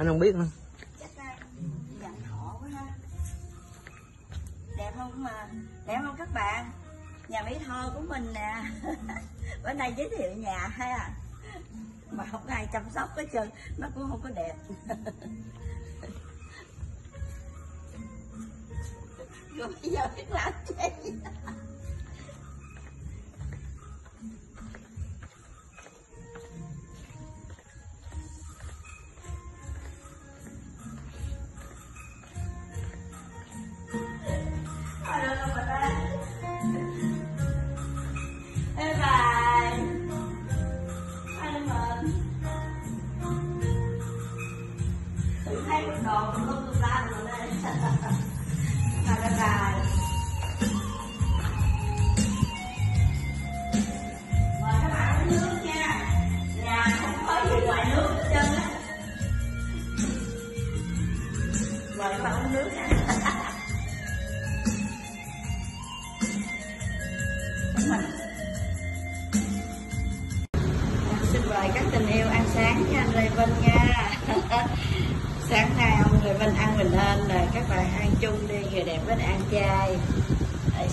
anh không biết nữa. Đẹp không mà, đẹp không các bạn? Nhà mỹ thơ của mình nè. Bữa nay giới thiệu nhà hay à, mà không ai chăm sóc hết trơn, nó cũng không có đẹp. Rồi bây giờ biết làm gì.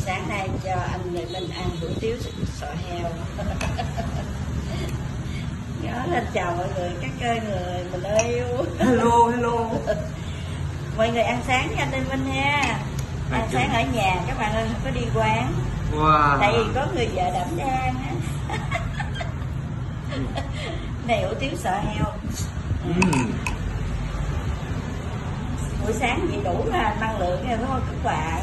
Sáng nay cho anh Lê Minh ăn hủ tiếu sọ heo. Nhớ lên chào mọi người, các cơ người mình yêu. Hello, hello. Mọi người ăn sáng nha anh Lê Minh ha. Ăn sáng ở nhà các bạn ơi, không có đi quán. Wow. Tại vì có người vợ đảm đang á. Này hủ tiếu sọ heo. Buổi sáng vậy đủ là năng lượng nha đúng không các bạn?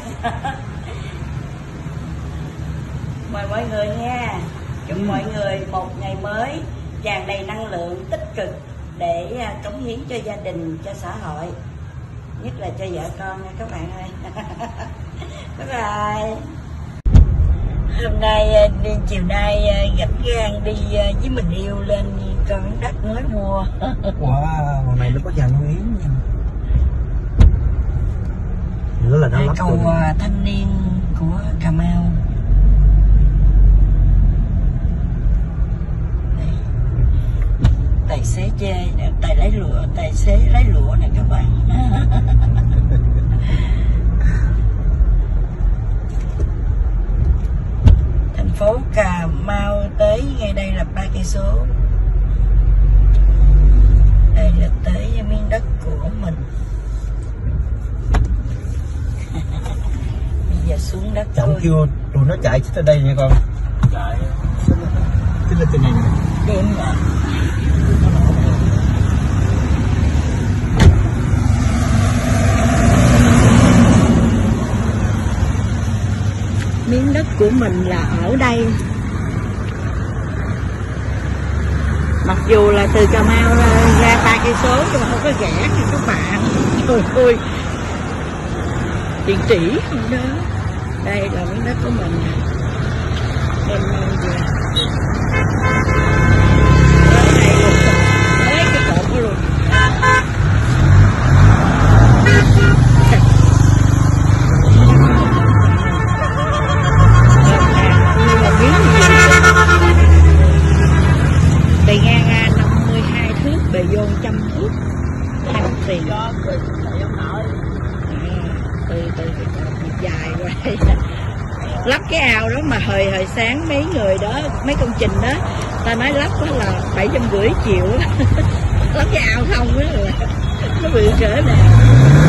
Mời mọi người nha, chúc mọi người một ngày mới tràn đầy năng lượng tích cực để cống hiến cho gia đình, cho xã hội, nhất là cho vợ con nha các bạn ơi. Bye bye. Hôm nay đi, chiều nay rảnh rang đi với mình yêu lên con đất mới mua. Wow, hồi này nó có vàng không yếm nha. Nữa là nó lắm câu thanh niên của Cà Mau. Tài xế chê, tài xế lấy lụa này các bạn. Thành phố Cà Mau tới ngay đây là 3 cây số. Đây là tới miếng đất của mình. Bây giờ xuống đất chậm kêu tụi nó chạy tới đây nha con. Chạy. Tức là tình hình đêm ạ. Miếng đất của mình là ở đây. Mặc dù là từ Cà Mau ra 3 cây số nhưng mà không có rẻ thì các bạn. Trời ơi. Tiền tỷ không đó. Đây là miếng đất của mình. Đem về. Lắp cái ao đó mà hồi sáng mấy người đó, mấy công trình đó, ta nói lắp đó là 750 triệu. Lắp cái ao không đó là nó bị cỡ nào.